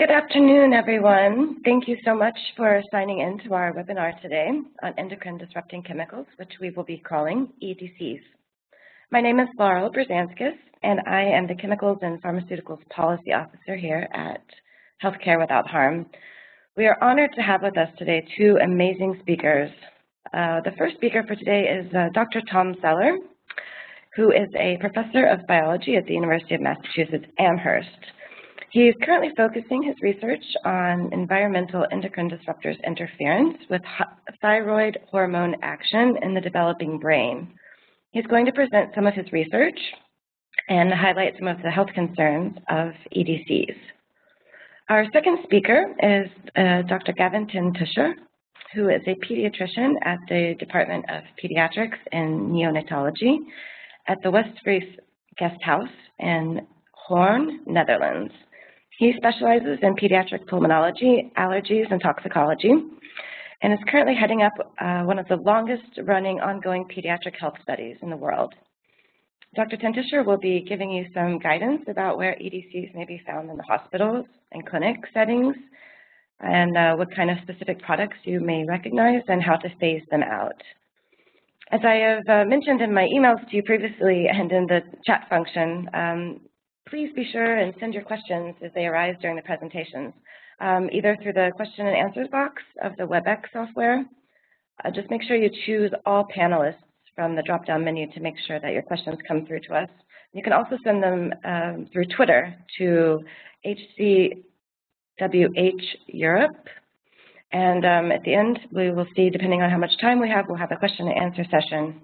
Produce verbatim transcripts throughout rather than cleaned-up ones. Good afternoon, everyone. Thank you so much for signing in to our webinar today on endocrine disrupting chemicals, which we will be calling E D Cs. My name is Laurel Brzezanskis, and I am the Chemicals and Pharmaceuticals Policy Officer here at Healthcare Without Harm. We are honored to have with us today two amazing speakers. Uh, the first speaker for today is uh, Doctor Tom Zoeller, who is a professor of biology at the University of Massachusetts Amherst. He is currently focusing his research on environmental endocrine disruptors interference with thyroid hormone action in the developing brain. He's going to present some of his research and highlight some of the health concerns of E D Cs. Our second speaker is uh, Doctor Gavin ten Tusscher, who is a pediatrician at the Department of Pediatrics and Neonatology at the Westfriesgasthuis in Hoorn, Netherlands. He specializes in pediatric pulmonology, allergies, and toxicology, and is currently heading up uh, one of the longest-running ongoing pediatric health studies in the world. Doctor ten Tusscher will be giving you some guidance about where E D Cs may be found in the hospitals and clinic settings, and uh, what kind of specific products you may recognize and how to phase them out. As I have uh, mentioned in my emails to you previously and in the chat function, um, please be sure and send your questions as they arise during the presentations, um, either through the question and answers box of the WebEx software. Uh, just make sure you choose all panelists from the drop-down menu to make sure that your questions come through to us. You can also send them um, through Twitter to H C W H Europe. And um, at the end, we will see, depending on how much time we have, we'll have a question and answer session.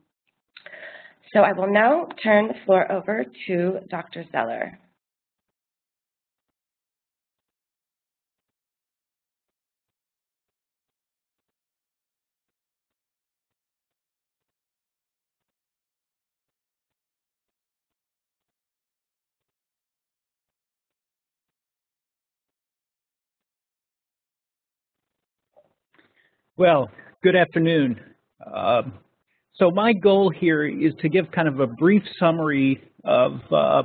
So I will now turn the floor over to Doctor Zoeller. Well, good afternoon. Uh, So my goal here is to give kind of a brief summary of uh,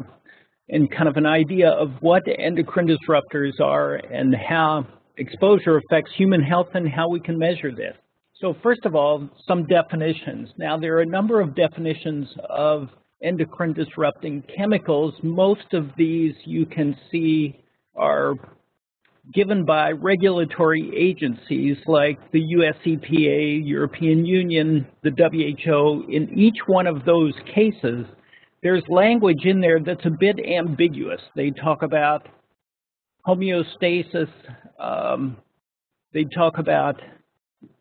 and kind of an idea of what endocrine disruptors are and how exposure affects human health and how we can measure this. So first of all, some definitions. Now, there are a number of definitions of endocrine disrupting chemicals. Most of these you can see are given by regulatory agencies like the U S E P A, European Union, the W H O. In each one of those cases, there's language in there that's a bit ambiguous. They talk about homeostasis. Um, they talk about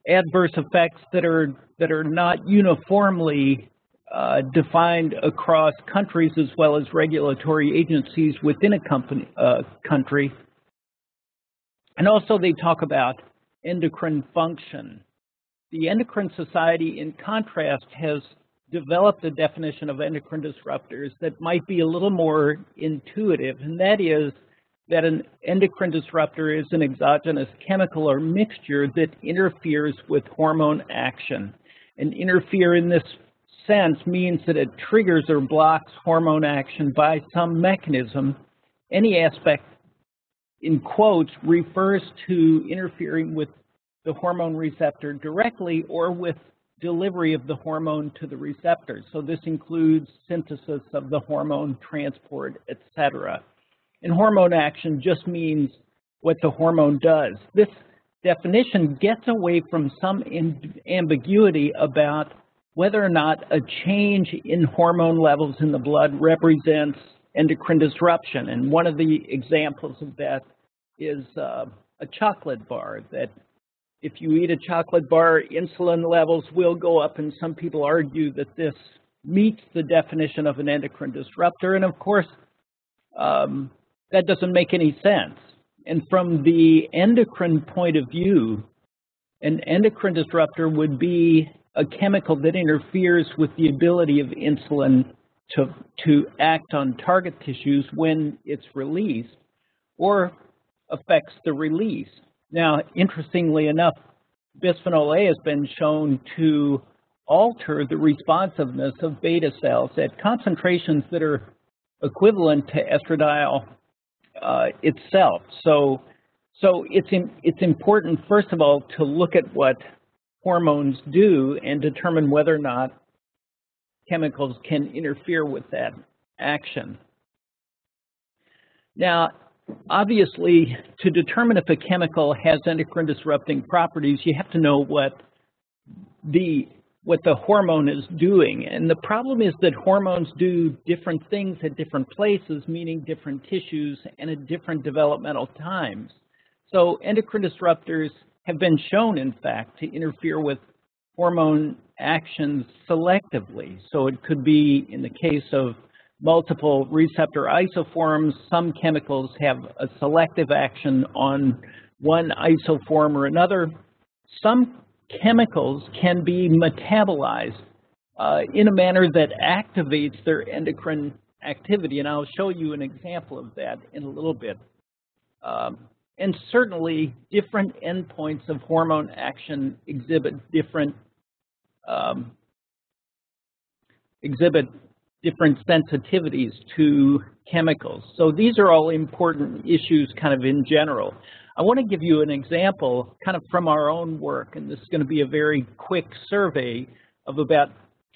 adverse effects that are, that are not uniformly uh, defined across countries as well as regulatory agencies within a company, uh, country. And also they talk about endocrine function. The Endocrine Society, in contrast, has developed a definition of endocrine disruptors that might be a little more intuitive, and that is that an endocrine disruptor is an exogenous chemical or mixture that interferes with hormone action. And interfere in this sense means that it triggers or blocks hormone action by some mechanism. Any aspect, in quotes, refers to interfering with the hormone receptor directly or with delivery of the hormone to the receptor. So this includes synthesis of the hormone, transport, et cetera. And hormone action just means what the hormone does. This definition gets away from some ambiguity about whether or not a change in hormone levels in the blood represents endocrine disruption, and one of the examples of that is uh, a chocolate bar, that if you eat a chocolate bar, insulin levels will go up, and some people argue that this meets the definition of an endocrine disruptor, and of course um, that doesn't make any sense. And from the endocrine point of view, an endocrine disruptor would be a chemical that interferes with the ability of insulin To, to act on target tissues when it's released or affects the release. Now, interestingly enough, bisphenol A has been shown to alter the responsiveness of beta cells at concentrations that are equivalent to estradiol uh, itself. So So it's, in, it's important, first of all, to look at what hormones do and determine whether or not chemicals can interfere with that action. Now, obviously, to determine if a chemical has endocrine disrupting properties, you have to know what the, what the hormone is doing. And the problem is that hormones do different things at different places, meaning different tissues and at different developmental times. So endocrine disruptors have been shown, in fact, to interfere with hormone actions selectively. So it could be, in the case of multiple receptor isoforms, some chemicals have a selective action on one isoform or another. Some chemicals can be metabolized uh, in a manner that activates their endocrine activity, and I'll show you an example of that in a little bit. Um, and certainly, different endpoints of hormone action exhibit different um, exhibit different sensitivities to chemicals. So these are all important issues kind of in general. I want to give you an example kind of from our own work, and this is going to be a very quick survey of about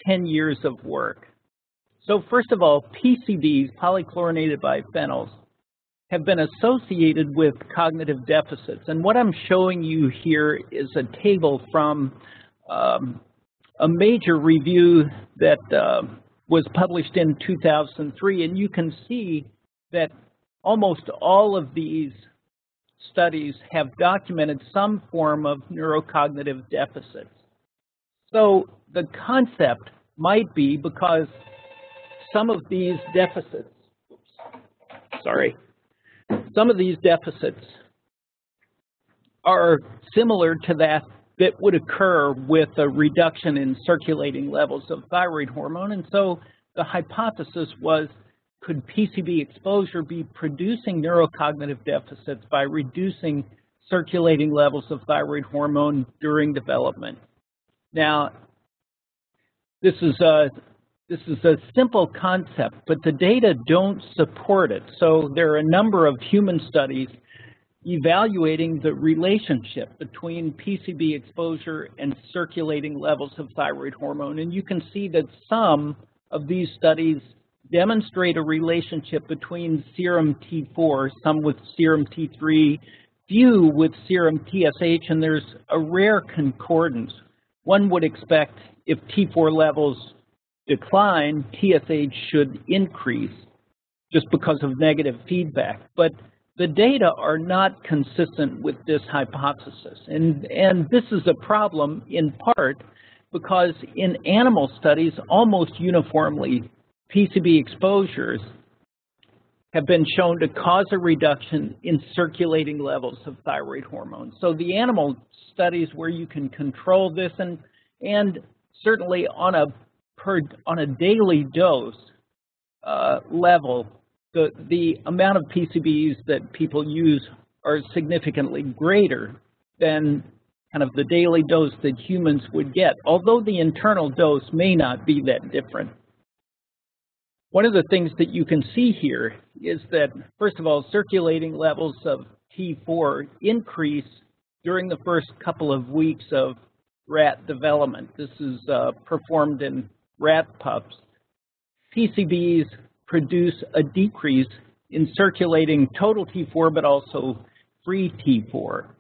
ten years of work. So first of all, P C Bs, polychlorinated biphenyls, have been associated with cognitive deficits. And what I'm showing you here is a table from um, a major review that uh, was published in two thousand three, and you can see that almost all of these studies have documented some form of neurocognitive deficits. So the concept might be, because some of these deficits, oops, sorry, some of these deficits are similar to that that would occur with a reduction in circulating levels of thyroid hormone. And so the hypothesis was, could P C B exposure be producing neurocognitive deficits by reducing circulating levels of thyroid hormone during development? Now, this is a, this is a simple concept, but the data don't support it. So there are a number of human studies evaluating the relationship between P C B exposure and circulating levels of thyroid hormone. And you can see that some of these studies demonstrate a relationship between serum T four, some with serum T three, few with serum T S H, and there's a rare concordance. One would expect if T four levels decline, T S H should increase just because of negative feedback. But the data are not consistent with this hypothesis. And, and this is a problem in part because in animal studies, almost uniformly, P C B exposures have been shown to cause a reduction in circulating levels of thyroid hormone. So the animal studies where you can control this, and, and certainly on a, per, on a daily dose uh, level, The, the amount of P C Bs that people use are significantly greater than kind of the daily dose that humans would get, although the internal dose may not be that different. One of the things that you can see here is that, first of all, circulating levels of T four increase during the first couple of weeks of rat development. This is uh, performed in rat pups. P C Bs produce a decrease in circulating total T four, but also free T four.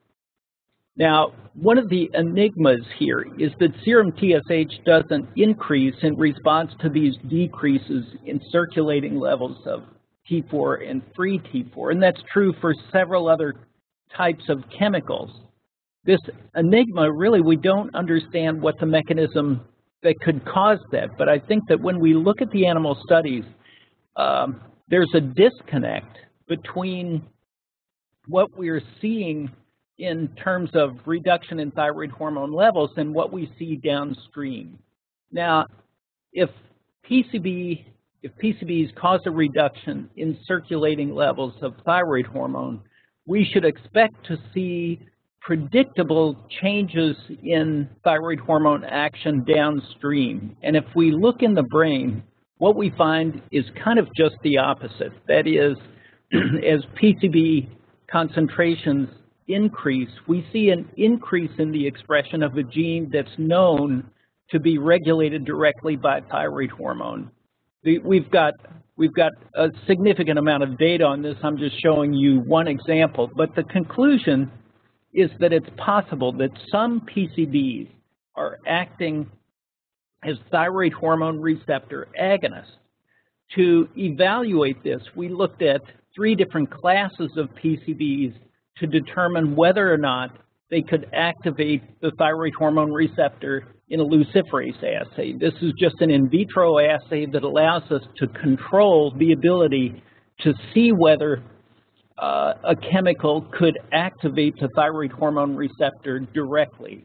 Now, one of the enigmas here is that serum T S H doesn't increase in response to these decreases in circulating levels of T four and free T four, and that's true for several other types of chemicals. This enigma, really, we don't understand what the mechanism that could cause that, but I think that when we look at the animal studies, Um, there's a disconnect between what we're seeing in terms of reduction in thyroid hormone levels and what we see downstream. Now, if P C B, if P C Bs cause a reduction in circulating levels of thyroid hormone, we should expect to see predictable changes in thyroid hormone action downstream. And if we look in the brain, what we find is kind of just the opposite. That is, as P C B concentrations increase, we see an increase in the expression of a gene that's known to be regulated directly by thyroid hormone. We've got, we've got a significant amount of data on this. I'm just showing you one example, but the conclusion is that it's possible that some P C Bs are acting as thyroid hormone receptor agonists. To evaluate this, we looked at three different classes of P C Bs to determine whether or not they could activate the thyroid hormone receptor in a luciferase assay. This is just an in vitro assay that allows us to control the ability to see whether uh, a chemical could activate the thyroid hormone receptor directly.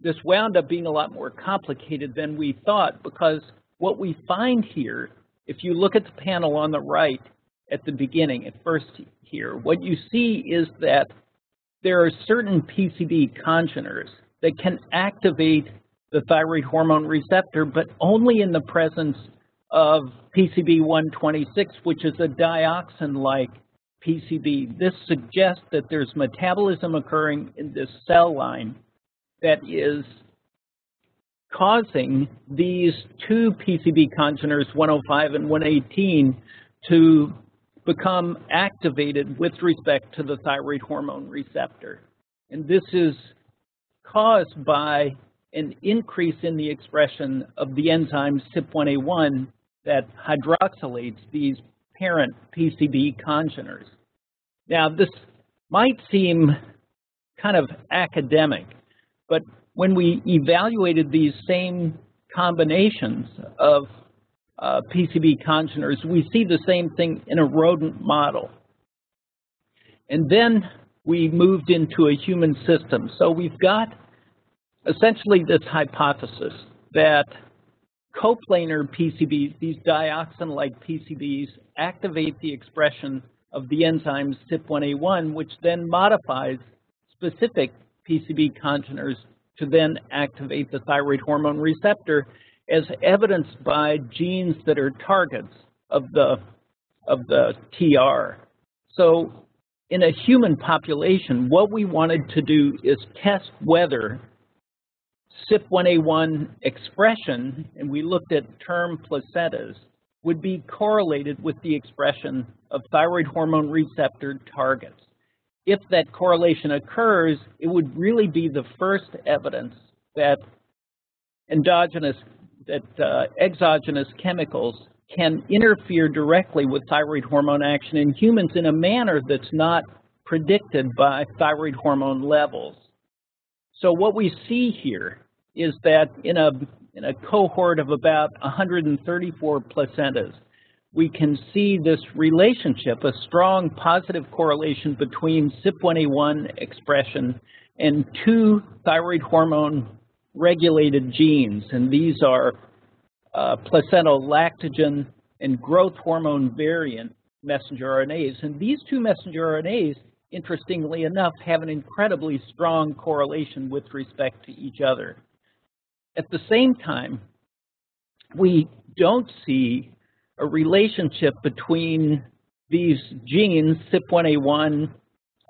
This wound up being a lot more complicated than we thought, because what we find here, if you look at the panel on the right at the beginning, at first here, what you see is that there are certain P C B congeners that can activate the thyroid hormone receptor, but only in the presence of P C B one twenty-six, which is a dioxin-like P C B. This suggests that there's metabolism occurring in this cell line that is causing these two P C B congeners, one oh five and one eighteen, to become activated with respect to the thyroid hormone receptor. And this is caused by an increase in the expression of the enzyme C Y P one A one that hydroxylates these parent P C B congeners. Now, this might seem kind of academic, but when we evaluated these same combinations of Uh, P C B congeners, we see the same thing in a rodent model. And then we moved into a human system. So we've got essentially this hypothesis that coplanar P C Bs, these dioxin-like P C Bs, activate the expression of the enzyme C Y P one A one, which then modifies specific P C B congeners to then activate the thyroid hormone receptor, as evidenced by genes that are targets of the, of the T R. So in a human population, what we wanted to do is test whether C Y P one A one expression, and we looked at term placentas, would be correlated with the expression of thyroid hormone receptor targets. If that correlation occurs, it would really be the first evidence that endogenous that uh, exogenous chemicals can interfere directly with thyroid hormone action in humans in a manner that's not predicted by thyroid hormone levels. So what we see here is that in a, in a cohort of about one hundred thirty-four placentas, we can see this relationship, a strong positive correlation between C Y P one A one expression and two thyroid hormone regulated genes, and these are uh, placental lactogen and growth hormone variant messenger R N As. And these two messenger R N As, interestingly enough, have an incredibly strong correlation with respect to each other. At the same time, we don't see a relationship between these genes, C Y P one A one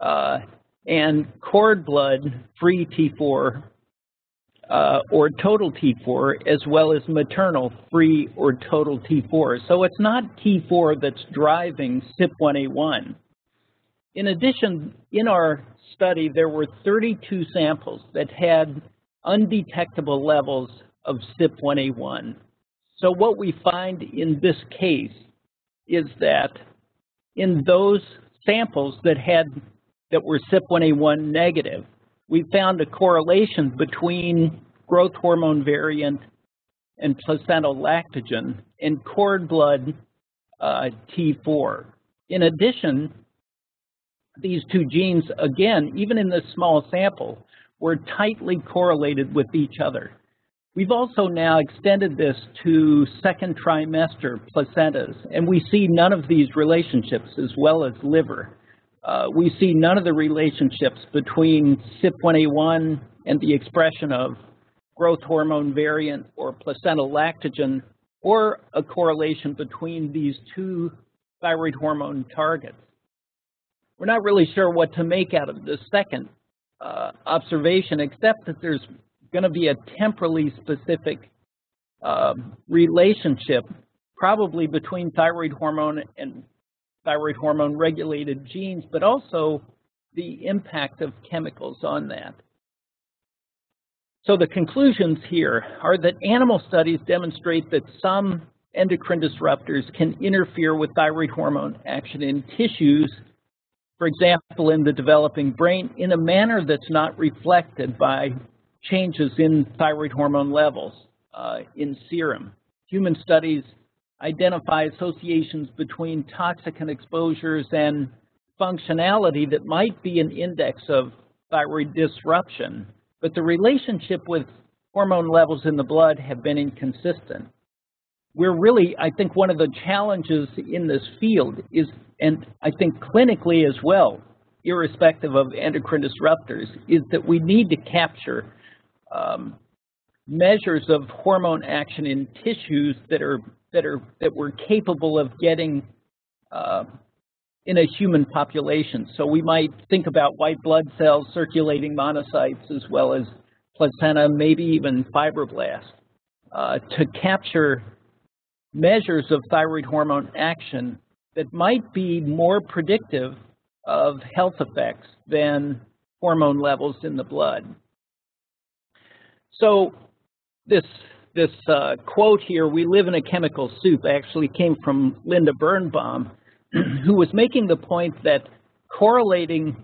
uh, and cord blood free T four Uh, or total T four, as well as maternal free or total T four. So it's not T four that's driving C Y P one A one. In addition, in our study, there were thirty-two samples that had undetectable levels of C Y P one A one. So what we find in this case is that in those samples that had that were C Y P one A one negative, we found a correlation between growth hormone variant and placental lactogen and cord blood uh, T four. In addition, these two genes, again, even in this small sample, were tightly correlated with each other. We've also now extended this to second trimester placentas, and we see none of these relationships, as well as liver. Uh, we see none of the relationships between C Y P one A one and the expression of growth hormone variant or placental lactogen, or a correlation between these two thyroid hormone targets. We're not really sure what to make out of this second uh, observation, except that there's going to be a temporally specific uh, relationship probably between thyroid hormone and thyroid hormone regulated genes, but also the impact of chemicals on that. So the conclusions here are that animal studies demonstrate that some endocrine disruptors can interfere with thyroid hormone action in tissues, for example, in the developing brain, in a manner that's not reflected by changes in thyroid hormone levels uh, in serum. Human studies identify associations between toxicant exposures and functionality that might be an index of thyroid disruption, but the relationship with hormone levels in the blood have been inconsistent. We're really, I think, one of the challenges in this field is, and I think clinically as well, irrespective of endocrine disruptors, is that we need to capture um, measures of hormone action in tissues that are that are that we're capable of getting uh, in a human population. So we might think about white blood cells, circulating monocytes, as well as placenta, maybe even fibroblasts, uh, to capture measures of thyroid hormone action that might be more predictive of health effects than hormone levels in the blood. So this this uh, quote here, "We live in a chemical soup," actually came from Linda Birnbaum, who was making the point that correlating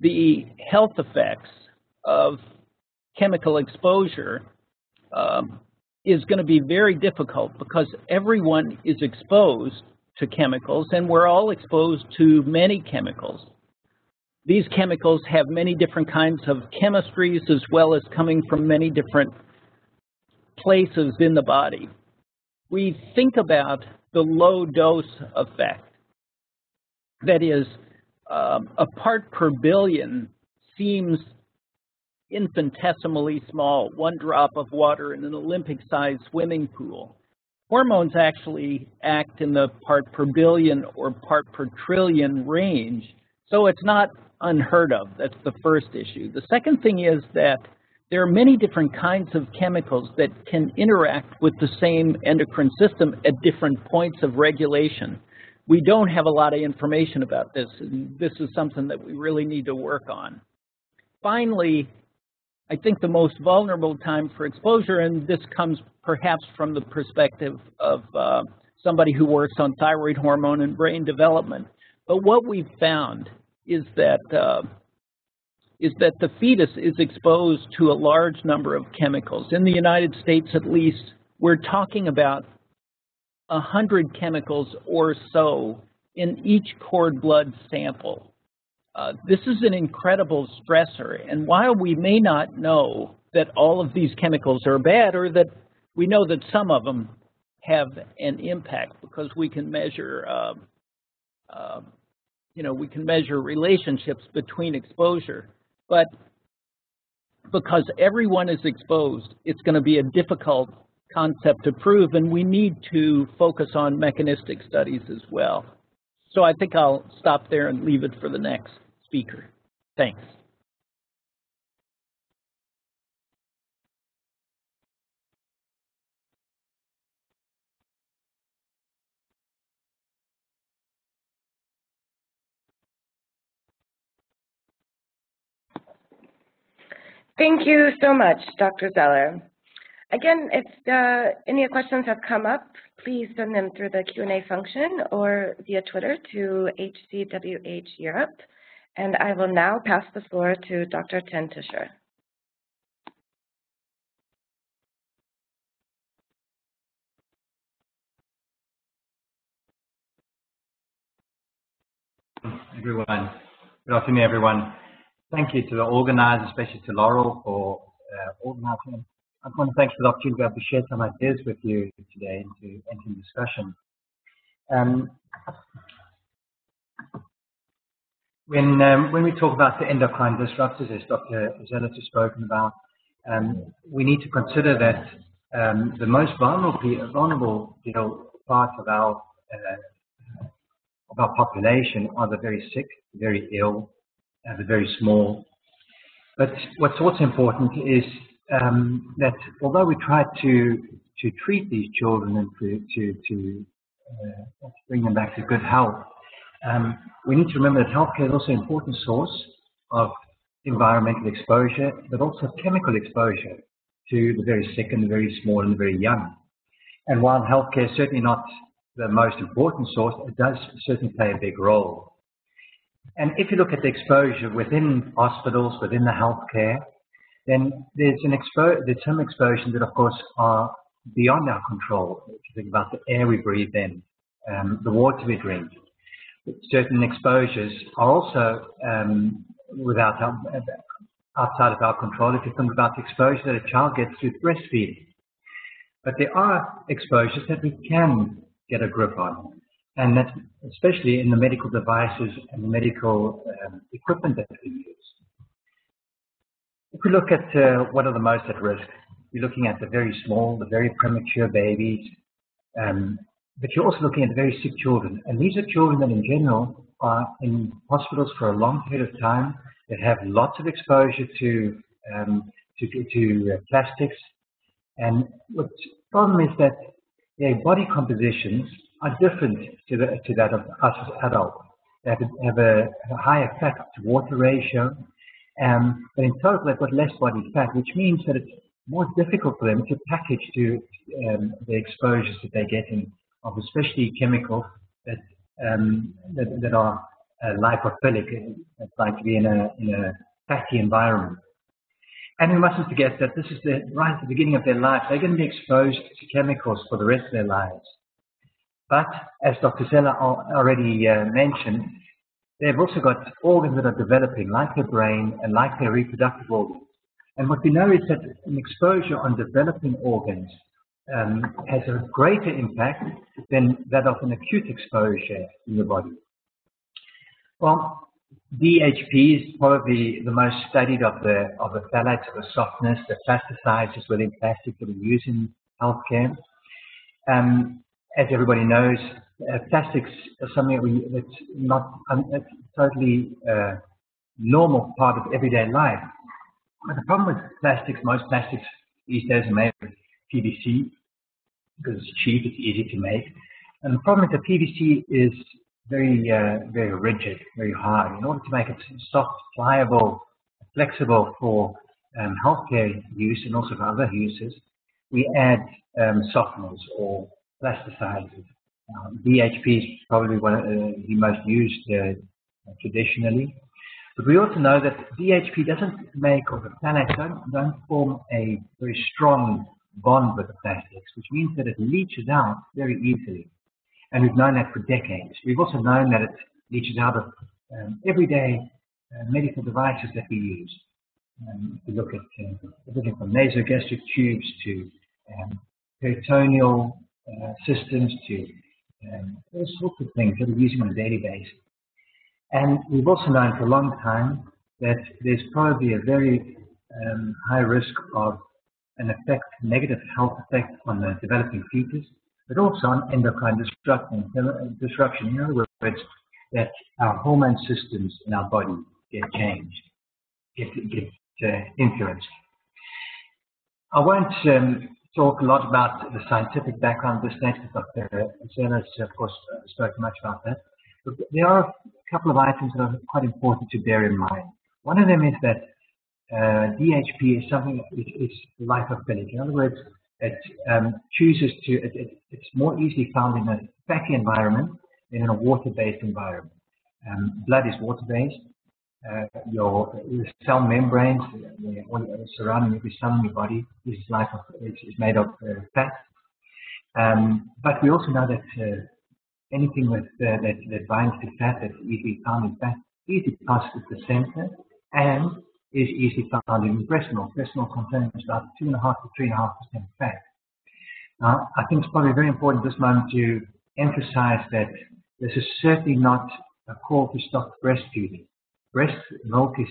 the health effects of chemical exposure um, is going to be very difficult because everyone is exposed to chemicals, and we're all exposed to many chemicals. These chemicals have many different kinds of chemistries, as well as coming from many different places in the body. We think about the low dose effect, that is, um, a part per billion seems infinitesimally small, one drop of water in an Olympic-sized swimming pool. Hormones actually act in the part per billion or part per trillion range, so it's not unheard of. That's the first issue. The second thing is that there are many different kinds of chemicals that can interact with the same endocrine system at different points of regulation. We don't have a lot of information about this, and this is something that we really need to work on. Finally, I think the most vulnerable time for exposure, and this comes perhaps from the perspective of uh, somebody who works on thyroid hormone and brain development, but what we've found is that uh, is that the fetus is exposed to a large number of chemicals. In the United States, at least, we're talking about a hundred chemicals or so in each cord blood sample. Uh, this is an incredible stressor, and while we may not know that all of these chemicals are bad, or that we know that some of them have an impact because we can measure, uh, uh, you know, we can measure relationships between exposure, but because everyone is exposed, it's going to be a difficult concept to prove, and we need to focus on mechanistic studies as well. So I think I'll stop there and leave it for the next speaker. Thanks. Thank you so much, Doctor Zoeller. Again, if uh, any questions have come up, please send them through the Q and A function or via Twitter to H C W H Europe. And I will now pass the floor to Doctor ten Tusscher. Everyone, good afternoon, everyone. Thank you to the organizers, especially to Laurel for uh, organizing. I want to thank you for the opportunity to be able to share some ideas with you today and to enter the discussion. Um, when, um, when we talk about the endocrine disruptors, as Doctor Zoeller has spoken about, um, we need to consider that um, the most vulnerable, vulnerable you know, part of our, uh, of our population are the very sick, very ill, and the very small. But what's also important is um, that although we try to to treat these children and to to, to uh, bring them back to good health, um, we need to remember that healthcare is also an important source of environmental exposure, but also chemical exposure to the very sick and the very small and the very young. And while healthcare is certainly not the most important source, it does certainly play a big role. And if you look at the exposure within hospitals, within the healthcare, then there's, an expo there's some exposures that, of course, are beyond our control. If you think about the air we breathe in, um, the water we drink, certain exposures are also um, without our, outside of our control. If you think about the exposure that a child gets through breastfeeding. But there are exposures that we can get a grip on, and that's especially in the medical devices and the medical um, equipment that we use. If we look at uh, what are the most at risk, you're looking at the very small, the very premature babies, um, but you're also looking at very sick children. And these are children that in general are in hospitals for a long period of time, that have lots of exposure to, um, to, to uh, plastics. And the problem is that their body compositions are different to, the, to that of us as adults. They have a, have a, a higher fat to water ratio, um, but in total they've got less body fat, which means that it's more difficult for them to package to um, the exposures that they're getting of especially chemicals that um, that, that are uh, lipophilic. It's like to be in a, in a fatty environment. And we mustn't forget that this is the, right at the beginning of their life. They're going to be exposed to chemicals for the rest of their lives. But as Doctor Zoeller already uh, mentioned, they've also got organs that are developing, like their brain and like their reproductive organs. And what we know is that an exposure on developing organs um, has a greater impact than that of an acute exposure in the body. Well, D H P is probably the most studied of the of the phthalates, of the softness, the plasticizers within plastic that we use in healthcare. Um, as everybody knows, uh, plastics are something that we, that's not um, it's totally uh, normal part of everyday life. But the problem with plastics, most plastics these days are made with P V C because it's cheap, it's easy to make, and the problem with the P V C is very, uh, very rigid, very hard. In order to make it soft, pliable, flexible for um, healthcare use and also for other uses, we add um, softeners or plasticizers. Um, D H P is probably one of uh, the most used uh, traditionally, but we also know that D H P doesn't make, or the phthalates don't, don't form a very strong bond with the plastics, which means that it leaches out very easily. And we've known that for decades. We've also known that it leaches out of um, everyday uh, medical devices that we use. Um, if you look at uh, everything from nasogastric tubes to um, peritoneal uh, systems to um, all sorts of things that we're using on a daily basis. And we've also known for a long time that there's probably a very um, high risk of an effect, negative health effect on the developing fetus, but also on endocrine disruption, disruption. In other words, that our hormone systems in our body get changed, get, get uh, influenced. I won't um, talk a lot about the scientific background of this next, Doctor Zoeller's, of course, spoke much about that. But there are a couple of items that are quite important to bear in mind. One of them is that uh, D H P is something that is lipophilic. In other words, it um, chooses to, it, it, it's more easily found in a fatty environment than in a water-based environment. Um, blood is water-based. Uh, your, your cell membranes, the, the surrounding every cell in your body, is, life of, is, is made of uh, fat. Um, but we also know that uh, anything with, uh, that, that binds to fat, that's easily found in fat, easily passes the center, and is easily found in bisphenol. Bisphenol contains about two and a half to three and a half percent fat. Now, I think it's probably very important at this moment to emphasize that this is certainly not a call to stop breastfeeding. Breast milk is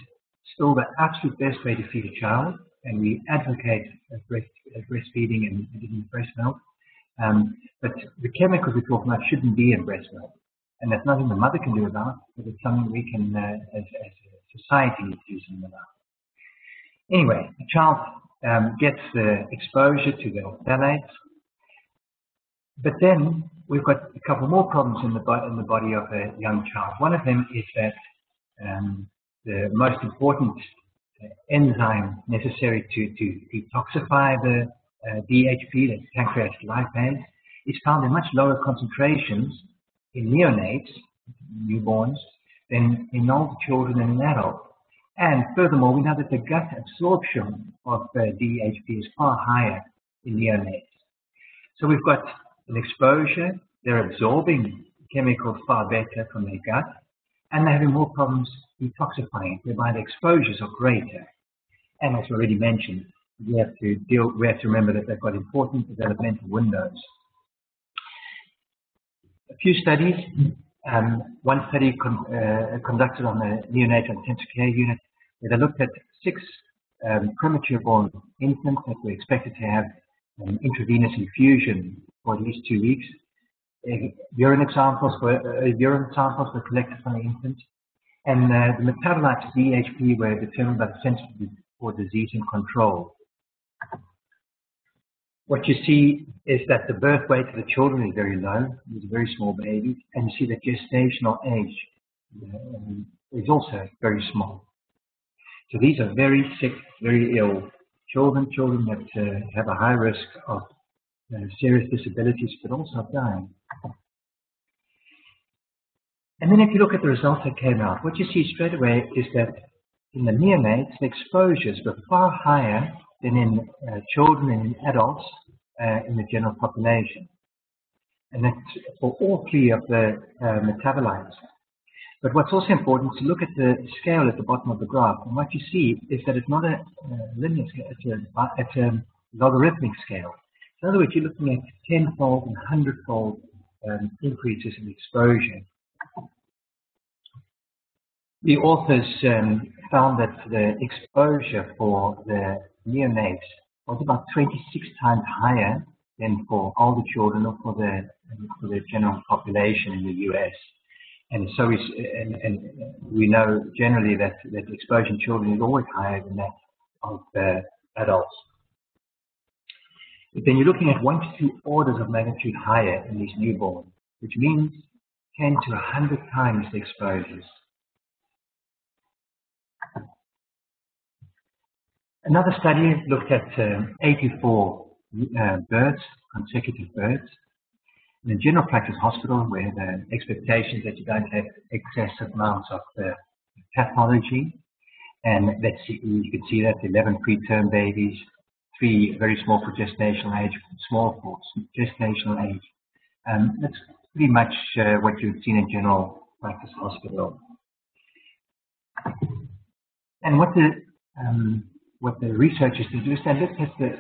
still the absolute best way to feed a child, and we advocate breast, breastfeeding and giving breast milk. Um, but the chemicals we're talking about shouldn't be in breast milk. and there's nothing the mother can do about it, but it's something we can, uh, as, as a society, do something about. Anyway, the child um, gets uh, exposure to the phthalates, but then we've got a couple more problems in the, bo in the body of a young child. One of them is that um, the most important enzyme necessary to, to detoxify the uh, D H P, that's pancreatic lipase, is found in much lower concentrations in neonates, newborns, than in older children and in adults. And furthermore, we know that the gut absorption of uh, D H P is far higher in neonates. So we've got an exposure, they're absorbing chemicals far better from their gut, and they're having more problems detoxifying it, whereby the exposures are greater. And as already mentioned, we have to deal, we have to remember that they've got important developmental windows. A few studies. Um, one study con uh, conducted on the neonatal intensive care unit, where they looked at six um, premature-born infants that were expected to have an intravenous infusion for at least two weeks. Uh, urine samples were uh, urine samples were collected from the infants, and uh, the metabolites D H P were determined by the Centre for Disease and Control. What you see is that the birth weight of the children is very low, it's a very small baby, and you see the gestational age um, is also very small. So these are very sick, very ill children, children that uh, have a high risk of uh, serious disabilities, but also of dying. And then if you look at the results that came out, what you see straight away is that in the neonates, the exposures were far higher than in uh, children and in adults uh, in the general population. And that's for all three of the uh, metabolites. But what's also important is to look at the scale at the bottom of the graph. And what you see is that it's not a uh, linear scale, it's a, it's a logarithmic scale. In other words, you're looking at tenfold and hundredfold um, increases in exposure. The authors um, found that the exposure for the neonates was about twenty-six times higher than for older children or for the, for the general population in the U S. And so we, and, and we know generally that, that exposure in children is always higher than that of uh, adults. But then you're looking at one to two orders of magnitude higher in these newborns, which means ten to one hundred times the exposures. Another study looked at um, eighty-four uh, births, consecutive births, in a general practice hospital where the expectation is that you don't have excessive amounts of uh, pathology, and that's, you can see that eleven preterm babies, three very small for gestational age, small for gestational age. Um, that's pretty much uh, what you would see in a general practice hospital. And what the um, what the researchers did was they looked at the,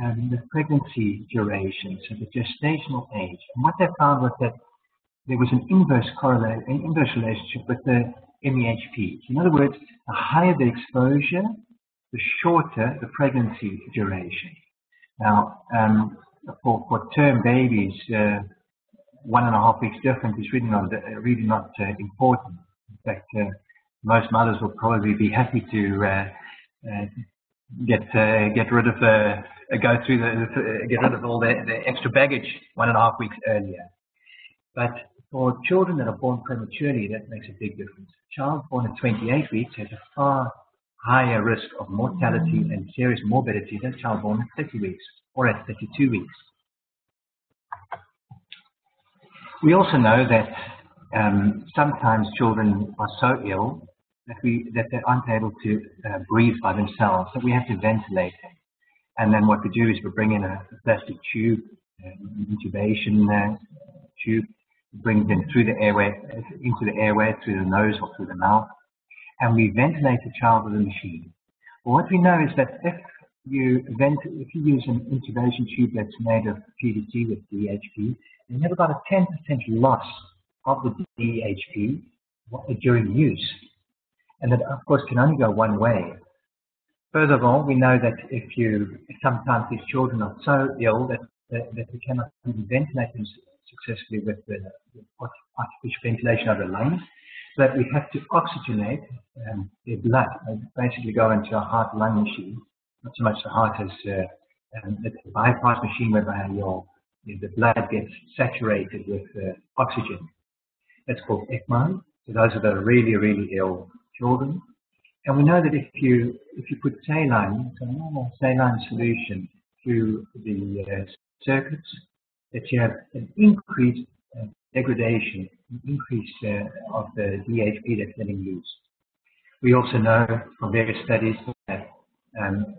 um, the pregnancy duration, so the gestational age. And what they found was that there was an inverse correlation, an inverse relationship with the M E H P. In other words, the higher the exposure, the shorter the pregnancy duration. Now, um, for, for term babies, uh, one and a half weeks difference is really not, uh, really not uh, important. In fact, uh, most mothers will probably be happy to uh, uh, Get uh, get rid of uh, go through the uh, get rid of all the, the extra baggage one and a half weeks earlier. But for children that are born prematurely, that makes a big difference. A child born at twenty-eight weeks has a far higher risk of mortality and serious morbidity than a child born at thirty weeks or at thirty-two weeks. We also know that um, sometimes children are so ill that we that they aren't able to uh, breathe by themselves, so we have to ventilate them. And then what we do is we bring in a plastic tube, uh, intubation uh, tube, bring them through the airway, into the airway through the nose or through the mouth, and we ventilate the child with a machine. Well, what we know is that if you vent, if you use an intubation tube that's made of P V C with D H P, you have about a ten percent loss of the D H P during use. And that, of course, can only go one way. Further of all, we know that if you, sometimes these children are so ill that, that, that they cannot even ventilate successfully with the, the artificial ventilation of the lungs, but we have to oxygenate um, their blood. They basically go into a heart-lung machine, not so much the heart as uh, um, it's a bypass machine whereby your, the blood gets saturated with uh, oxygen. That's called ECMO. So those are the really, really ill children. And we know that if you if you put saline, so normal saline solution through the uh, circuits, that you have an increased uh, degradation, an increase uh, of the D H P that's getting used. We also know from various studies that um,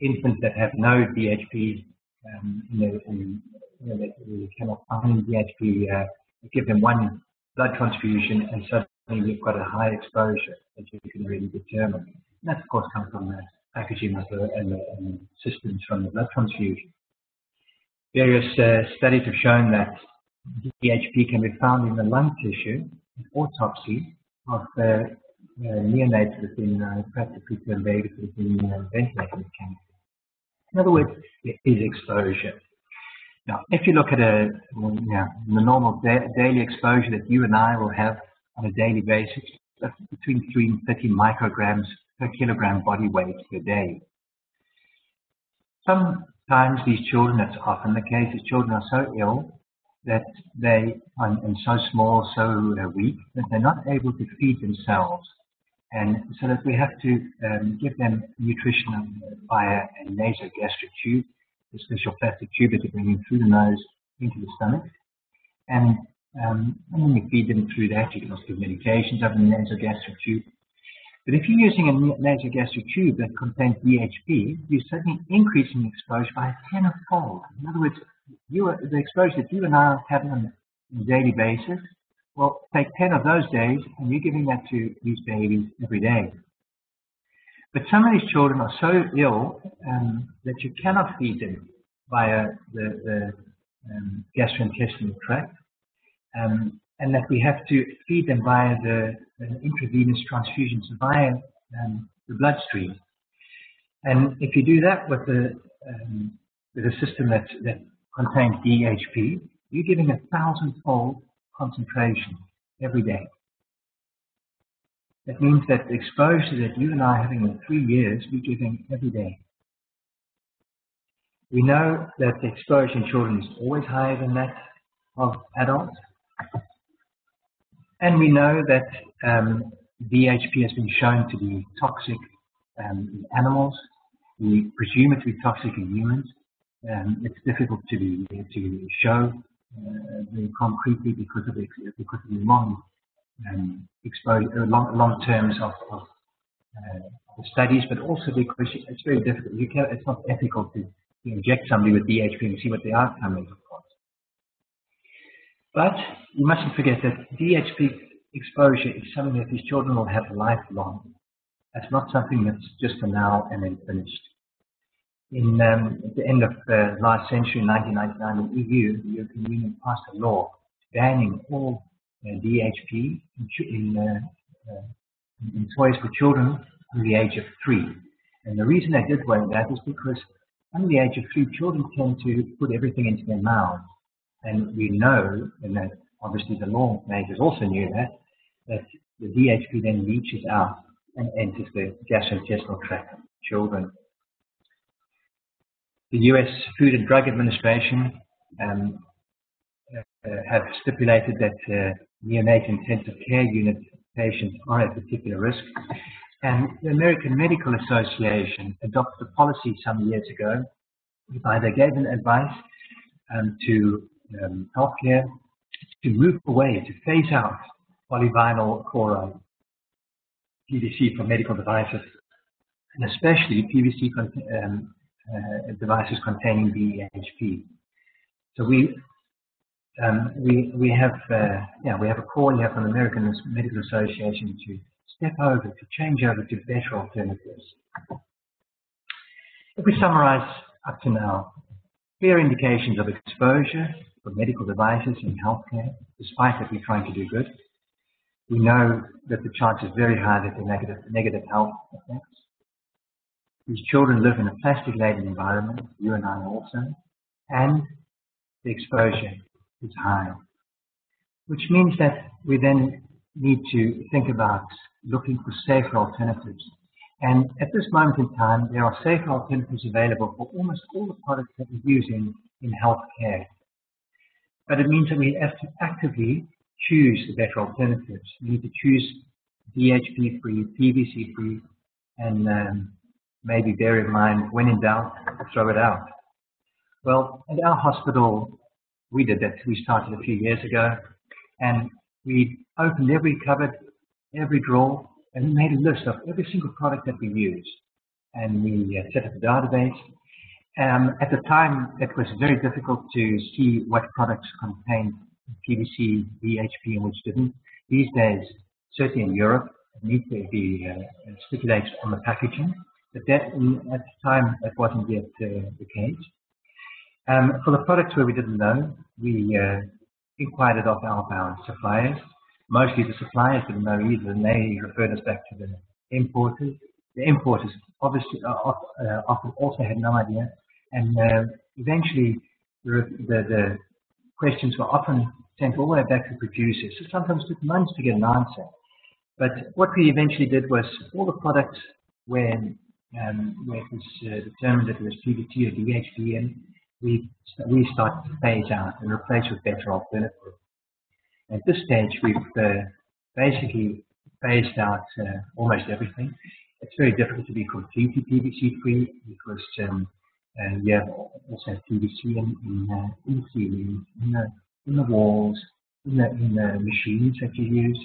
infants that have no D H P, um, you know, and, you know, that we cannot find D H P, uh, give them one blood transfusion and suddenly you've got a high exposure that you can really determine. And that of course comes from the packaging of the, and the and systems from the blood transfusion. Various uh, studies have shown that D H P can be found in the lung tissue, an autopsy of uh, uh, neonates within uh, practically term babies within uh, ventilator mechanics. In other words, there is exposure. Now, if you look at a, you know, the normal da daily exposure that you and I will have on a daily basis, that's between three and thirty micrograms per kilogram body weight per day. Sometimes these children, that's often the case, these children are so ill that they are and so small, so uh, weak, that they're not able to feed themselves. And so that we have to um, give them nutrition via a nasogastric tube, a special plastic tube that you bring in through the nose into the stomach. And um, when you feed them through that, you can also give medications over the nasogastric tube. But if you're using a nasogastric tube that contains D H P, you're suddenly increasing the exposure by tenfold. In other words, you are, the exposure that you and I have on a daily basis, well, take ten of those days and you're giving that to these babies every day. But some of these children are so ill um, that you cannot feed them via the, the um, gastrointestinal tract, um, and that we have to feed them via the, the intravenous transfusions, via um, the bloodstream. And if you do that with a um, with a system that that contains D H P, you're giving a thousandfold concentration every day. That means that the exposure that you and I are having in three years, we're giving every day. We know that the exposure in children is always higher than that of adults. And we know that um, D H P has been shown to be toxic um, in animals. We presume it to be toxic in humans. Um, it's difficult to, be, to show uh, very concretely because of the, because of the long Um, exposed uh, long, long terms of, of uh, studies, but also because it's very difficult. You can, it's not ethical to, to inject somebody with D H P and see what the outcome is, of course. But you mustn't forget that D H P exposure is something that these children will have lifelong. That's not something that's just for now and then finished. In, um, at the end of the uh, last century, nineteen ninety-nine, the E U, the European Union, passed a law banning all Uh, D H P in, in, uh, uh, in toys for children under the age of three. And the reason they did want that is because under the age of three, children tend to put everything into their mouths. And we know, and that obviously the lawmakers also knew that, that the D H P then leaches out and enters the gastrointestinal tract of children. The U S Food and Drug Administration um, uh, have stipulated that uh, neonate intensive care unit patients are at particular risk. And the American Medical Association adopted a policy some years ago whereby they gave an advice um, to um, healthcare to move away, to phase out polyvinyl chloride, P V C for medical devices, and especially P V C con um, uh, devices containing D H P. So we Um, we we have uh, yeah we have a call here from the American Medical Association to step over, to change over to better alternatives. If we summarise up to now, clear indications of exposure for medical devices in healthcare, despite that we're trying to do good. We know that the chance is very high that there are negative negative health effects. These children live in a plastic laden environment, you and I also, and the exposure is high, which means that we then need to think about looking for safer alternatives. And at this moment in time, there are safer alternatives available for almost all the products that we use in, in healthcare. But it means that we have to actively choose the better alternatives. We need to choose D H P free, P V C free, and um, maybe bear in mind, when in doubt, throw it out. Well, at our hospital, we did that. We started a few years ago, and we opened every cupboard, every drawer, and we made a list of every single product that we used. And we uh, set up a database. Um, at the time, it was very difficult to see what products contained P V C, B H P, and which didn't. These days, certainly in Europe, it needs to be uh, stipulated on the packaging. But that, at the time, that wasn't yet uh, the case. Um, for the products where we didn't know, we uh, inquired it off our, our suppliers. Mostly the suppliers didn't know either, and they referred us back to the importers. The importers obviously uh, uh, often also had no idea, and uh, eventually the, the, the questions were often sent all the way back to producers. So sometimes it took months to get an answer. But what we eventually did was all the products when um, where it was uh, determined that it was P V C or D H P, and we we started to phase out and replace with better alternatives. At this stage, we've uh, basically phased out uh, almost everything. It's very difficult to be completely P V C free because um, uh, you have also P V C in, in, uh, in the ceilings, in the, in the walls, in the, in the machines that you use.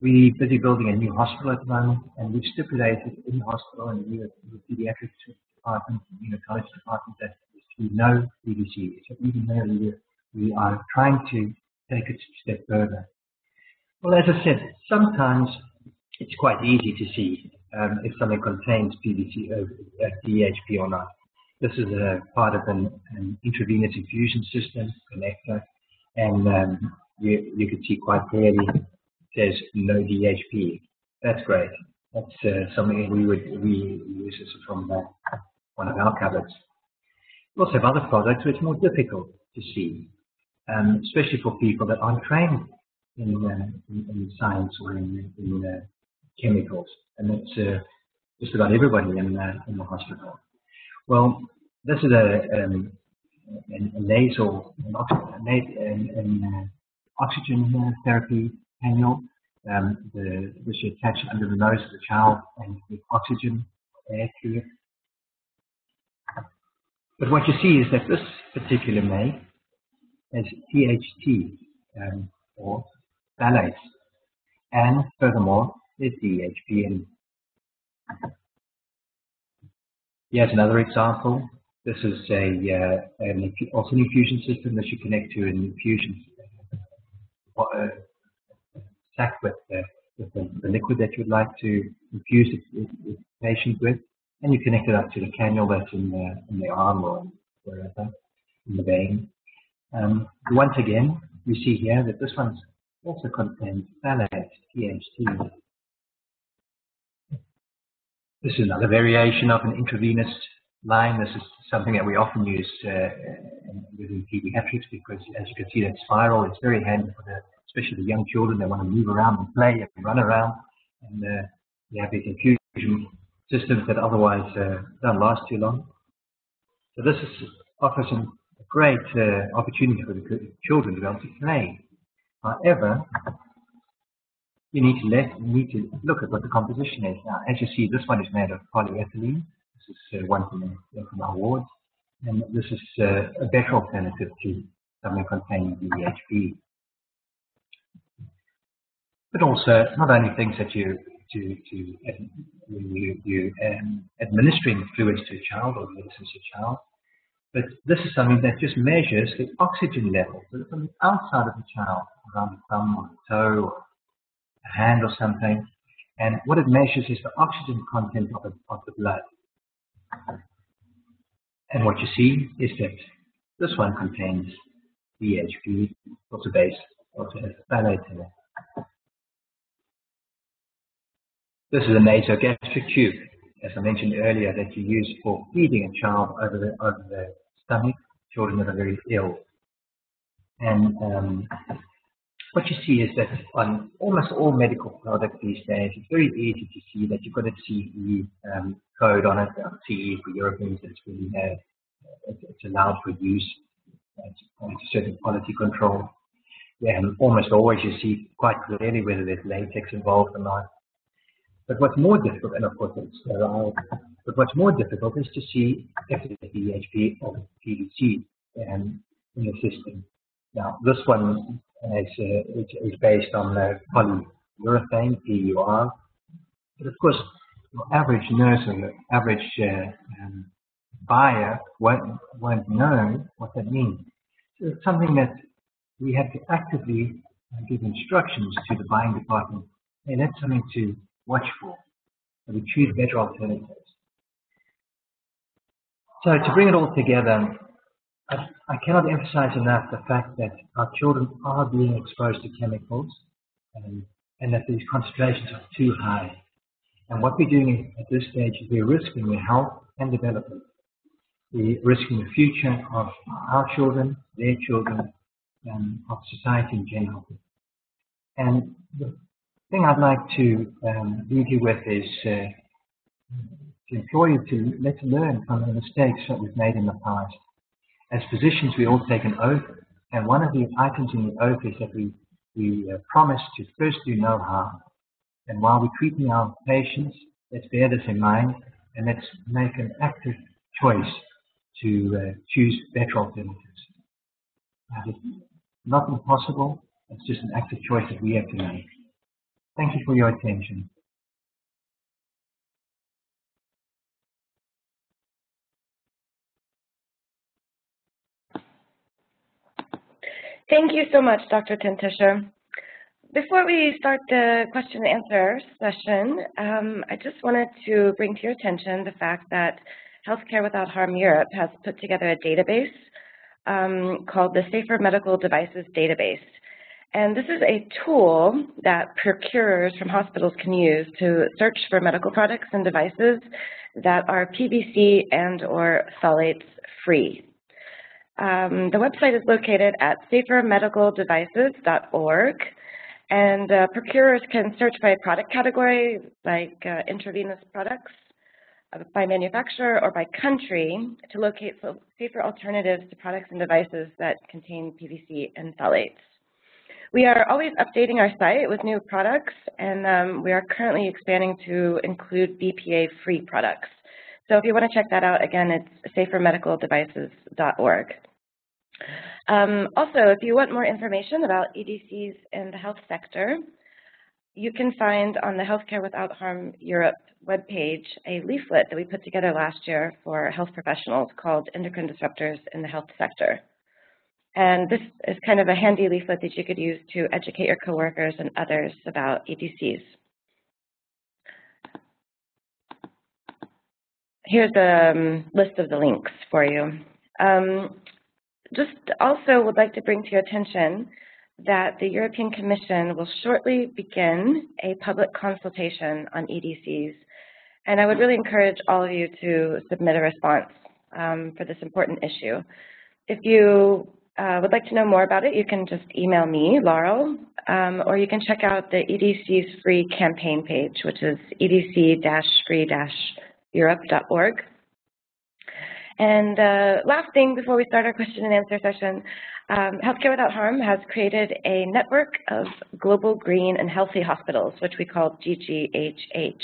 We're busy building a new hospital at the moment, and we've stipulated in the hospital and in the pediatric department, in the college department, that we know P V C. So even though we are trying to take it a step further. Well, as I said, sometimes it's quite easy to see um, if something contains P V C, uh, D H P or not. This is a part of an, an intravenous infusion system connector, and um, you, you can see quite clearly it says no D H P. That's great. That's uh, something we would we use this from uh, one of our cupboards. We also have other products where it's more difficult to see. Um, especially for people that aren't trained in, uh, in, in science or in, in uh, chemicals. And that's uh, just about everybody in, uh, in the hospital. Well, this is a, um, a nasal an oxygen, an, an, uh, oxygen therapy panel. Um, the, which is attached under the nose of the child and with oxygen air through it. But what you see is that this particular make as T H T um, or phthalates, and furthermore, there's D H P in. Here's another example. This is a uh, an, also an infusion system that you connect to an infusion uh, sack with, uh, with the, the liquid that you'd like to infuse the, the patient with, and you connect it up to the cannula that's in the, in the arm or wherever in the vein. Um, once again, you see here that this one also contains phthalate, T H T. This is another variation of an intravenous line. This is something that we often use uh, within pediatrics because, as you can see, that spiral is very handy for the, especially the young children. They want to move around and play and run around, and uh, they have these infusion systems that otherwise uh, don't last too long. So this is offers an great uh, opportunity for the children to be able to play. However, you need to let you need to look at what the composition is. Now, as you see, this one is made of polyethylene. This is uh, one from, from our wards, and this is uh, a better alternative to something containing D H P. But also, not only things that you to to you, you um, administering fluids to a child or medicines to a child. But this is something that just measures the oxygen level. So from the outside of the child, around the thumb or the toe or a hand or something, and what it measures is the oxygen content of the, of the blood. And what you see is that this one contains D H P, also based, also has phthalate in it. This is a nasogastric tube, as I mentioned earlier, that you use for feeding a child over the, over the stomach, children that are very ill. And um, what you see is that on almost all medical products these days, it's very easy to see that you've got a T E um, code on it. Um, T E for Europe means that it's really uh, it's, it's allowed for use. It's a certain quality control. Yeah, and almost always you see quite clearly whether there's latex involved or not. But what's more difficult, and of course it's sterile, but what's more difficult is to see if there's D H P or P V C um, in the system. Now, this one is, uh, is based on the polyurethane, P U R, but of course your average nurse and the average uh, um, buyer won't, won't know what that means. So it's something that we have to actively give instructions to the buying department, and that's something to watch for, and we choose better alternatives. So to bring it all together, I, I cannot emphasize enough the fact that our children are being exposed to chemicals and, and that these concentrations are too high. And what we're doing at this stage is we're risking their health and development. We're risking the future of our children, their children, and of society in general. And the thing I'd like to um, leave you with is uh, to implore you to let's learn from the mistakes that we've made in the past. As physicians, we all take an oath, and one of the items in the oath is that we, we uh, promise to first do no harm. And while we're treating our patients, let's bear this in mind, and let's make an active choice to uh, choose better alternatives. That is not impossible, it's just an active choice that we have to make. Thank you for your attention. Thank you so much, Doctor ten Tusscher. Before we start the question and answer session, um, I just wanted to bring to your attention the fact that Healthcare Without Harm Europe has put together a database um, called the Safer Medical Devices Database. And this is a tool that procurers from hospitals can use to search for medical products and devices that are P V C and or phthalates free. Um, the website is located at safer medical devices dot org, and uh, procurers can search by product category, like uh, intravenous products, uh, by manufacturer, or by country to locate safer alternatives to products and devices that contain P V C and phthalates. We are always updating our site with new products, and um, we are currently expanding to include B P A-free products. So if you want to check that out, again, it's safer medical devices dot org. Um, also, if you want more information about E D Cs in the health sector, you can find on the Healthcare Without Harm Europe webpage a leaflet that we put together last year for health professionals called Endocrine Disruptors in the Health Sector. And this is kind of a handy leaflet that you could use to educate your coworkers and others about E D Cs. Here's a um, list of the links for you. Um, just also would like to bring to your attention that the European Commission will shortly begin a public consultation on E D Cs. And I would really encourage all of you to submit a response um, for this important issue. If you uh, would like to know more about it, you can just email me, Laurel, um, or you can check out the E D Cs free campaign page, which is E D C dash free dash europe dot org. And uh, last thing before we start our question and answer session, um, Healthcare Without Harm has created a network of global green and healthy hospitals, which we call G G H H.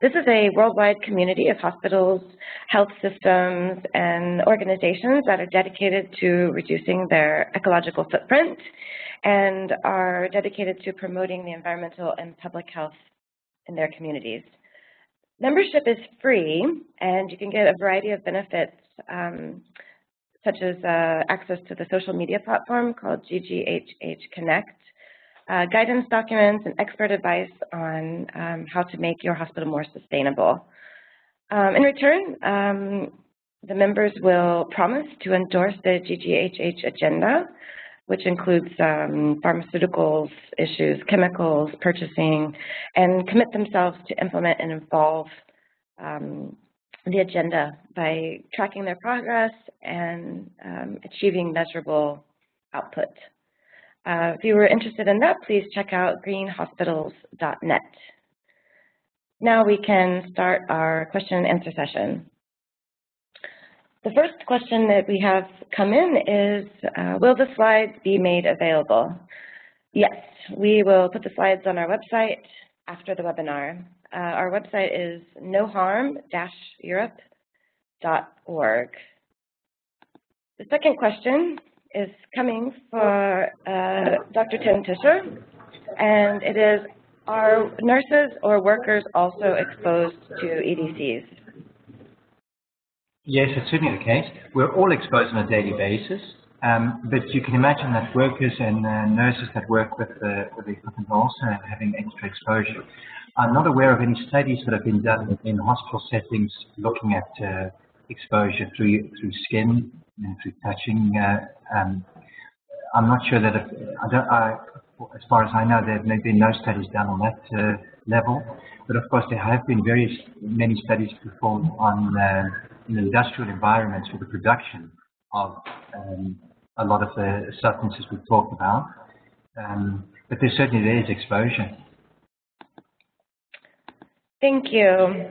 This is a worldwide community of hospitals, health systems, and organizations that are dedicated to reducing their ecological footprint and are dedicated to promoting the environmental and public health in their communities. Membership is free, and you can get a variety of benefits, um, such as uh, access to the social media platform called G G H H Connect, uh, guidance documents, and expert advice on um, how to make your hospital more sustainable. Um, in return, um, the members will promise to endorse the G G H H agenda, which includes um, pharmaceuticals issues, chemicals, purchasing, and commit themselves to implement and evolve um, the agenda by tracking their progress and um, achieving measurable output. Uh, if you were interested in that, please check out green hospitals dot net. Now we can start our question and answer session. The first question that we have come in is, uh, will the slides be made available? Yes, we will put the slides on our website after the webinar. Uh, our website is no harm dash europe dot org. The second question is coming for uh, Doctor Ten Tusscher, and it is, are nurses or workers also exposed to E D Cs? Yes, it's certainly the case. We're all exposed on a daily basis, um, but you can imagine that workers and uh, nurses that work with the, with the equipment are also having extra exposure. I'm not aware of any studies that have been done in hospital settings looking at uh, exposure through through skin and through touching. Uh, um, I'm not sure that if, I don't. I, as far as I know, there have been no studies done on that uh, level, but of course there have been various many studies performed on uh, in industrial environments for the production of um, a lot of the substances we've talked about. Um, but there certainly there is exposure. Thank you.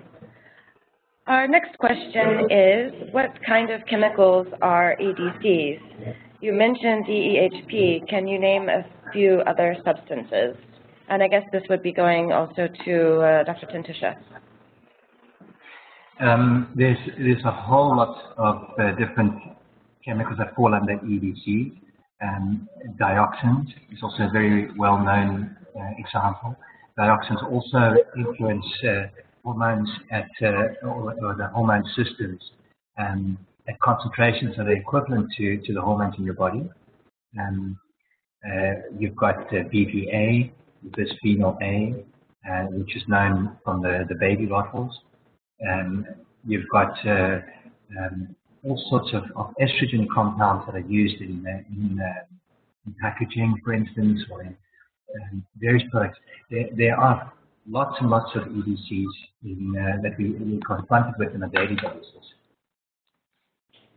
Our next question is, what kind of chemicals are E D Cs? You mentioned D E H P. Can you name a few other substances? And I guess this would be going also to uh, Doctor Ten Tusscher. Um, there's, there's a whole lot of uh, different chemicals that fall under E D C. Um, dioxins is also a very well-known uh, example. Dioxins also influence uh, hormones at uh, or, or the hormone systems um, at concentrations that are equivalent to, to the hormones in your body. Um, uh, you've got uh, B P A, bisphenol A, uh, which is known from the, the baby bottles. Um, you've got uh, um, all sorts of, of estrogen compounds that are used in, uh, in, uh, in packaging, for instance, or in um, various products. There, there are lots and lots of E D Cs in, uh, that we, we're confronted with on a daily basis.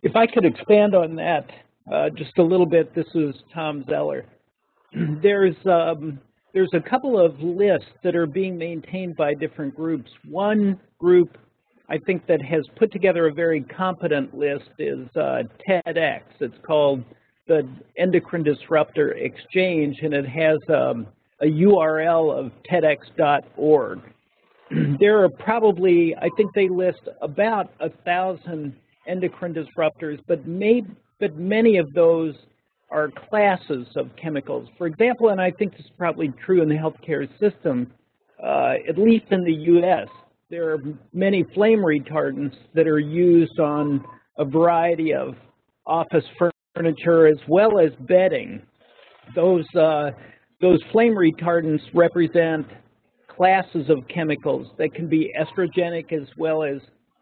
If I could expand on that uh, just a little bit, this is Tom Zeller. There's, um, there's a couple of lists that are being maintained by different groups. One group I think that has put together a very competent list is uh, TEDx. It's called the Endocrine Disruptor Exchange, and it has um, a U R L of TEDx dot org. There are probably, I think they list about a thousand endocrine disruptors, but, may, but many of those are classes of chemicals. For example, and I think this is probably true in the healthcare system, uh, at least in the U S, there are many flame retardants that are used on a variety of office furniture as well as bedding. Those, uh, those flame retardants represent classes of chemicals that can be estrogenic as well as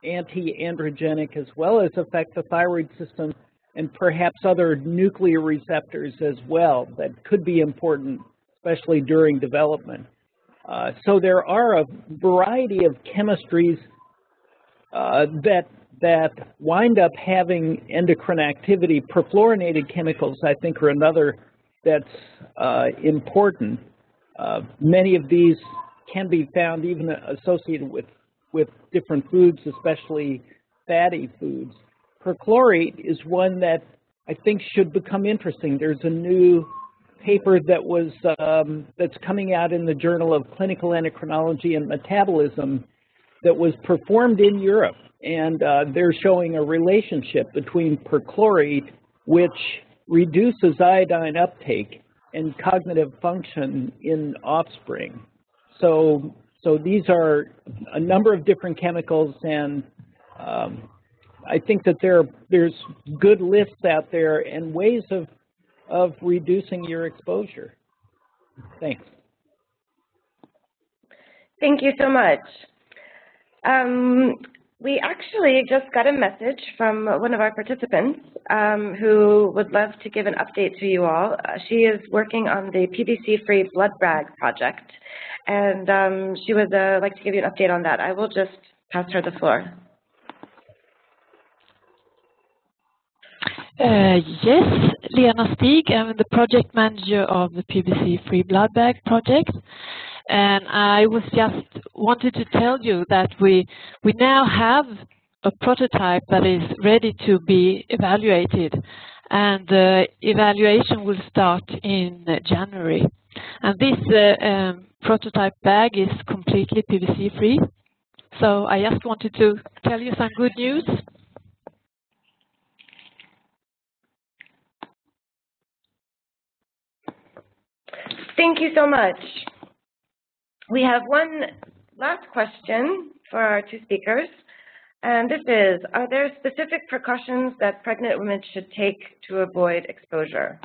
anti-androgenic, as well as affect the thyroid system and perhaps other nuclear receptors as well that could be important, especially during development. Uh, so there are a variety of chemistries uh, that, that wind up having endocrine activity. Perfluorinated chemicals, I think, are another that's uh, important. Uh, many of these can be found even associated with with different foods, especially fatty foods. Perchlorate is one that I think should become interesting. There's a new paper that was um, that's coming out in the Journal of Clinical Endocrinology and Metabolism that was performed in Europe, and uh, they're showing a relationship between perchlorate, which reduces iodine uptake and cognitive function in offspring. So. So these are a number of different chemicals, and um, I think that there there's good lists out there and ways of of reducing your exposure. Thanks. Thank you so much. Um, we actually just got a message from one of our participants um, who would love to give an update to you all. Uh, she is working on the P V C-free blood bag project. And um, she would uh, like to give you an update on that. I will just pass her the floor. Uh, yes, Lena Stieg, I'm the project manager of the P V C Free Blood Bag project, and I was just wanted to tell you that we we now have a prototype that is ready to be evaluated, and the evaluation will start in January. And this uh, um, prototype bag is completely P V C free. So I just wanted to tell you some good news. Thank you so much. We have one last question for our two speakers, and this is, are there specific precautions that pregnant women should take to avoid exposure?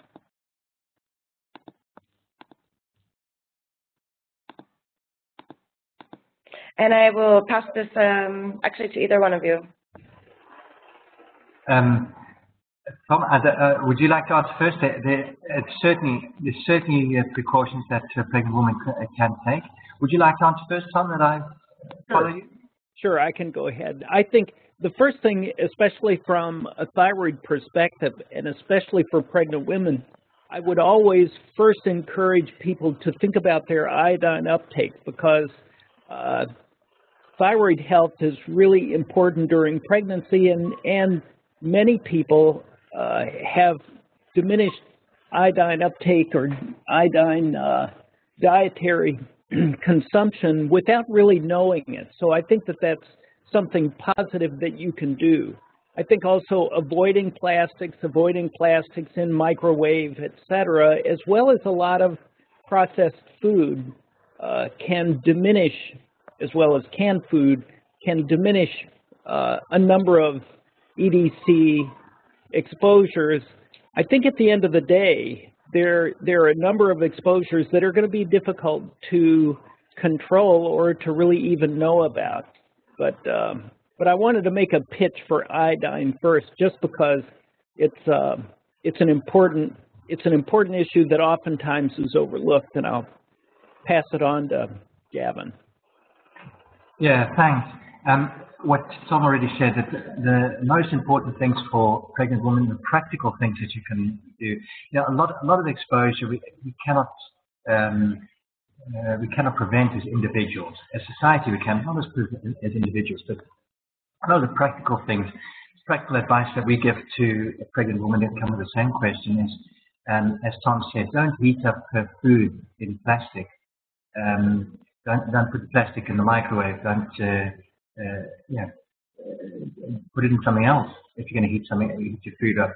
And I will pass this um, actually to either one of you. Um, Tom, uh, would you like to answer first? There, there, it's certainly, there's certainly uh, precautions that a pregnant woman can take. Would you like to answer first, Tom, that I follow you? Sure, I can go ahead. I think the first thing, especially from a thyroid perspective, and especially for pregnant women, I would always first encourage people to think about their iodine uptake, because uh, thyroid health is really important during pregnancy, and, and many people uh, have diminished iodine uptake or iodine uh, dietary consumption without really knowing it. So I think that that's something positive that you can do. I think also avoiding plastics, avoiding plastics in microwave, et cetera, as well as a lot of processed food uh, can diminish, as well as canned food, can diminish uh, a number of E D C exposures. I think at the end of the day, There, there are a number of exposures that are going to be difficult to control or to really even know about. But, um, but I wanted to make a pitch for iodine first, just because it's, uh, it's an important, it's an important issue that oftentimes is overlooked. And I'll pass it on to Gavin. Yeah, thanks. Um, what Tom already said, that the, the most important things for pregnant women, the practical things that you can do, you know, a lot, a lot of exposure we, we cannot, um, uh, we cannot prevent as individuals. As society, we can not as as individuals, but a lot of the practical things, practical advice that we give to a pregnant woman that comes with the same question is, um, as Tom said, don't heat up her food in plastic. Um, don't, don't put plastic in the microwave. Don't. Uh, Uh, yeah, uh, put it in something else if you're going to heat something, heat your food up.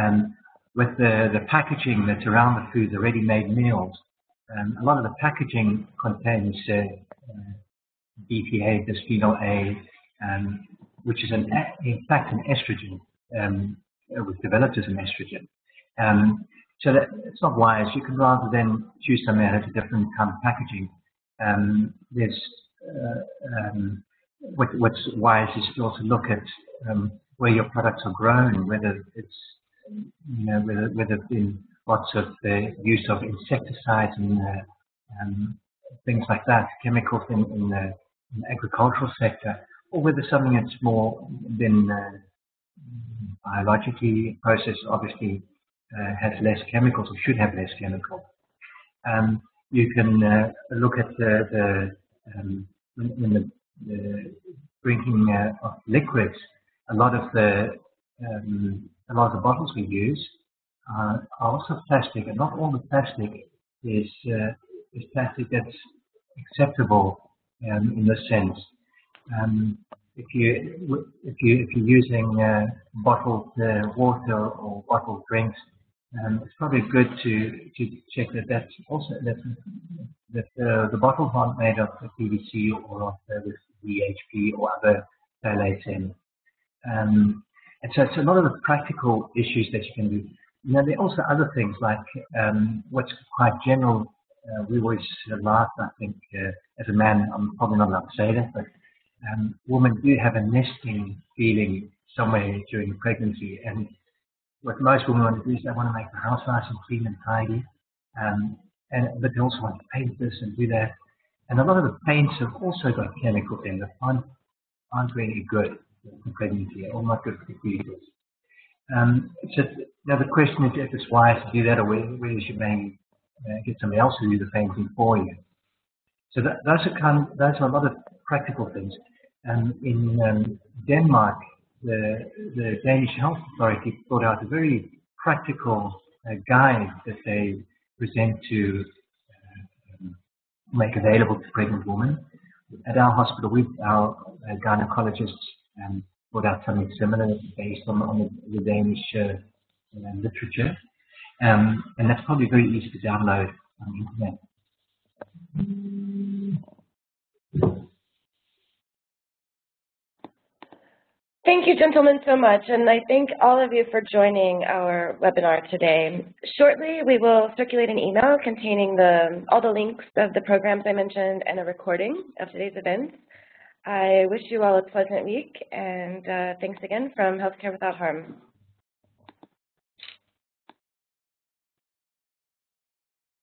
Um, with the, the packaging that's around the food, the ready-made meals, um, a lot of the packaging contains uh, uh, B P A, bisphenol A, um, which is an, in fact an estrogen. Um, it was developed as an estrogen. Um, so that, it's not wise. You can rather then choose something that has a different kind of packaging. Um, there's uh, um, What, what's wise is still to look at um, where your products are grown, whether it's, you know, whether, whether there's been lots of the use of insecticides and uh, um, things like that, chemicals in, in, the, in the agricultural sector, or whether something that's more been uh, biologically processed, obviously uh, has less chemicals or should have less chemicals. Um, you can uh, look at the, the um, when the the drinking uh, of liquids, a lot of the um, a lot of the bottles we use uh, are also plastic, and not all the plastic is uh, is plastic that's acceptable um, in this sense. Um, if you if you if you're using uh, bottled uh, water or bottled drinks, um, it's probably good to to check that that's also that's, that uh, the bottles aren't made of P V C or of uh, with D H P or other phthalates in. Um, and so it's a lot of the practical issues that you can do. You know, there are also other things like um, what's quite general. Uh, we always laugh, I think, uh, as a man, I'm probably not allowed to say that, but um, women do have a nesting feeling somewhere during pregnancy. And what most women want to do is they want to make the house nice and clean and tidy. Um, and but they also want to paint this and do that. And a lot of the paints have also got chemicals in that aren't, aren't really good for pregnancy or not good for the fetus. Um, so now the question is if it's wise to do that, or where you should maybe uh, get somebody else to do the same thing for you. So that, those are kind of, those are a lot of practical things. Um, in um, Denmark, the, the Danish Health Authority brought out a very practical uh, guide that they present to uh, make available to pregnant women. At our hospital, with our uh, gynecologists, um, brought out something similar based on, on the, the Danish uh, uh, literature, um, and that's probably very easy to download on the internet. Thank you, gentlemen, so much, and I thank all of you for joining our webinar today. Shortly, we will circulate an email containing the, all the links of the programs I mentioned and a recording of today's event. I wish you all a pleasant week, and uh, thanks again from Healthcare Without Harm.